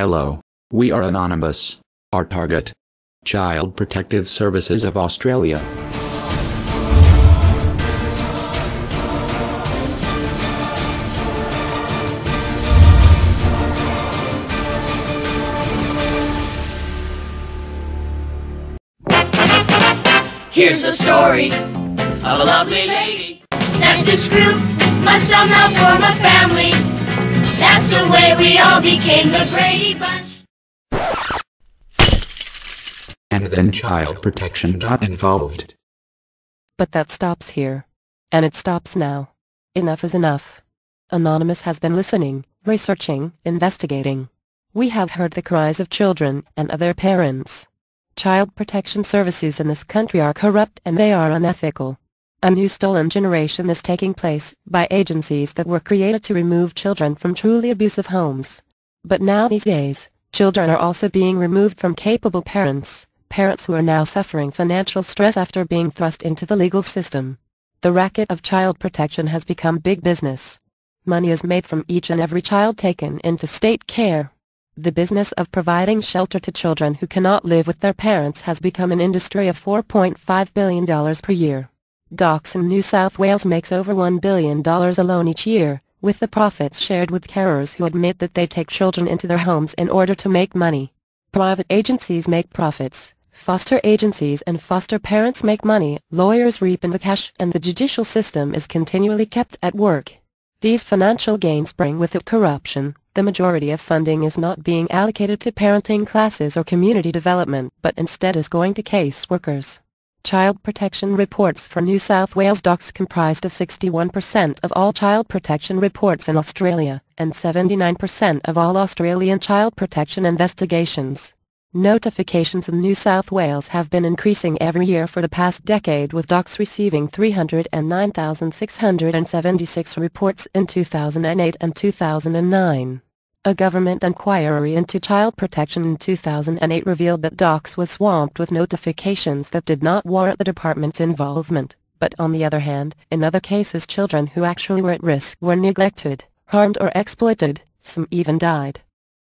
Hello, we are Anonymous. Our target: Child Protective Services of Australia. Here's the story of a lovely lady. Left this group, must somehow form a family. That's the way we all became the Brady Bunch. And then child protection got involved. But that stops here. And it stops now. Enough is enough. Anonymous has been listening, researching, investigating. We have heard the cries of children and of their parents. Child protection services in this country are corrupt and they are unethical. A new stolen generation is taking place by agencies that were created to remove children from truly abusive homes. But now these days, children are also being removed from capable parents, parents who are now suffering financial stress after being thrust into the legal system. The racket of child protection has become big business. Money is made from each and every child taken into state care. The business of providing shelter to children who cannot live with their parents has become an industry of $4.5 billion per year. DoCS in New South Wales makes over $1 billion alone each year, with the profits shared with carers who admit that they take children into their homes in order to make money. Private agencies make profits, foster agencies and foster parents make money, lawyers reap in the cash, and the judicial system is continually kept at work. These financial gains bring with it corruption. The majority of funding is not being allocated to parenting classes or community development, but instead is going to case workers. Child protection reports for New South Wales DoCS comprised of 61% of all child protection reports in Australia, and 79% of all Australian child protection investigations. Notifications in New South Wales have been increasing every year for the past decade, with DoCS receiving 309,676 reports in 2008 and 2009. A government inquiry into child protection in 2008 revealed that DoCS was swamped with notifications that did not warrant the department's involvement, but on the other hand, in other cases children who actually were at risk were neglected, harmed or exploited, some even died.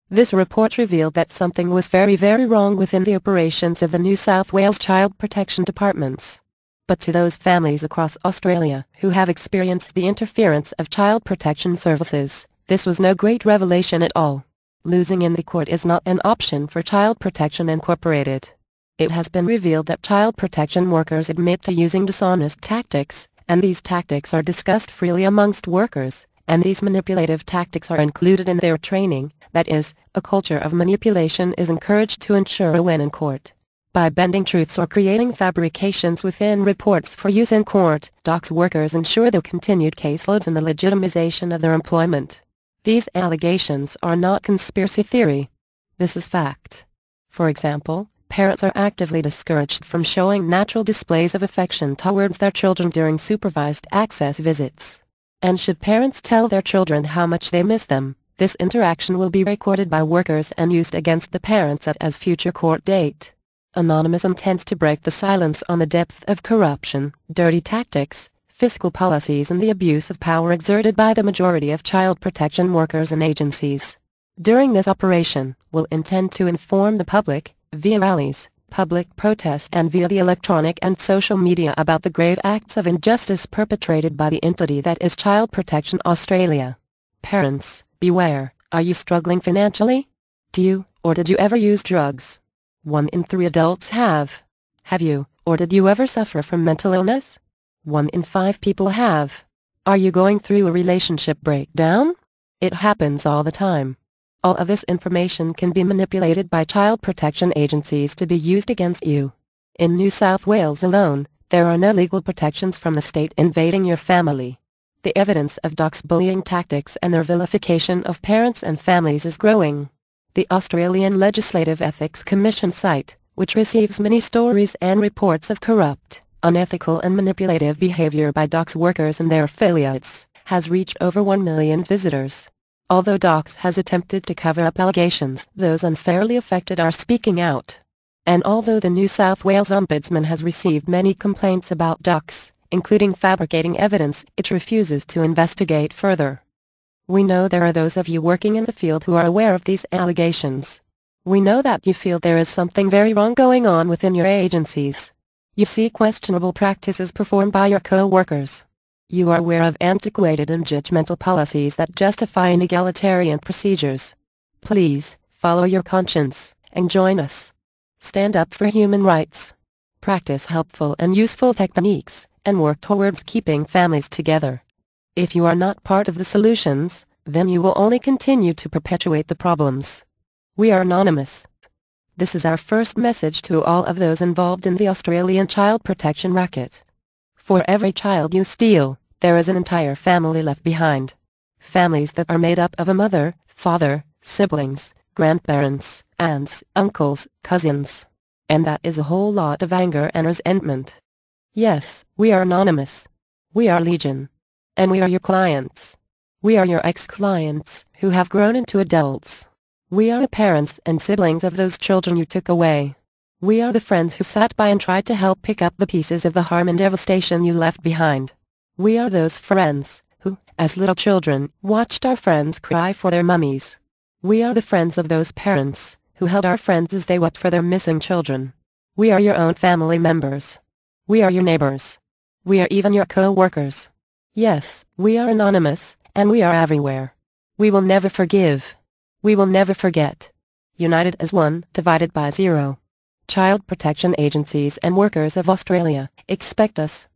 This report revealed that something was very wrong within the operations of the New South Wales Child Protection Departments. But to those families across Australia who have experienced the interference of child protection services, this was no great revelation at all. Losing in the court is not an option for Child Protection Incorporated. It has been revealed that child protection workers admit to using dishonest tactics, and these tactics are discussed freely amongst workers, and these manipulative tactics are included in their training, that is, a culture of manipulation is encouraged to ensure a win in court. By bending truths or creating fabrications within reports for use in court, DoCS workers ensure their continued caseloads and the legitimization of their employment. These allegations are not conspiracy theory. This is fact. For example, parents are actively discouraged from showing natural displays of affection towards their children during supervised access visits. And should parents tell their children how much they miss them, this interaction will be recorded by workers and used against the parents at as future court date. Anonymous intends to break the silence on the depth of corruption, dirty tactics, fiscal policies and the abuse of power exerted by the majority of child protection workers and agencies. During this operation, we'll intend to inform the public, via rallies, public protests and via the electronic and social media about the grave acts of injustice perpetrated by the entity that is Child Protection Australia. Parents, beware, are you struggling financially? Do you, or did you ever use drugs? 1 in 3 adults have. Have you, or did you ever suffer from mental illness? 1 in 5 people have. Are you going through a relationship breakdown? It happens all the time. All of this information can be manipulated by child protection agencies to be used against you. In New South Wales alone, there are no legal protections from the state invading your family. The evidence of DoCS bullying tactics and their vilification of parents and families is growing. The Australian Legislative Ethics Commission site, which receives many stories and reports of corrupt, unethical and manipulative behavior by DoCS workers and their affiliates, has reached over 1 million visitors. Although DoCS has attempted to cover up allegations, those unfairly affected are speaking out. And although the New South Wales Ombudsman has received many complaints about DoCS, including fabricating evidence, it refuses to investigate further. We know there are those of you working in the field who are aware of these allegations. We know that you feel there is something very wrong going on within your agencies. You see questionable practices performed by your co-workers. You are aware of antiquated and judgmental policies that justify inegalitarian procedures. Please, follow your conscience, and join us. Stand up for human rights. Practice helpful and useful techniques, and work towards keeping families together. If you are not part of the solutions, then you will only continue to perpetuate the problems. We are anonymous. This is our first message to all of those involved in the Australian child protection racket. For every child you steal, there is an entire family left behind. Families that are made up of a mother, father, siblings, grandparents, aunts, uncles, cousins. And that is a whole lot of anger and resentment. Yes, we are anonymous. We are Legion. And we are your clients. We are your ex-clients, who have grown into adults. We are the parents and siblings of those children you took away. We are the friends who sat by and tried to help pick up the pieces of the harm and devastation you left behind. We are those friends, who, as little children, watched our friends cry for their mummies. We are the friends of those parents, who held our friends as they wept for their missing children. We are your own family members. We are your neighbors. We are even your co-workers. Yes, we are anonymous, and we are everywhere. We will never forgive. We will never forget. United as one, divided by zero. Child Protection Agencies and Workers of Australia, expect us.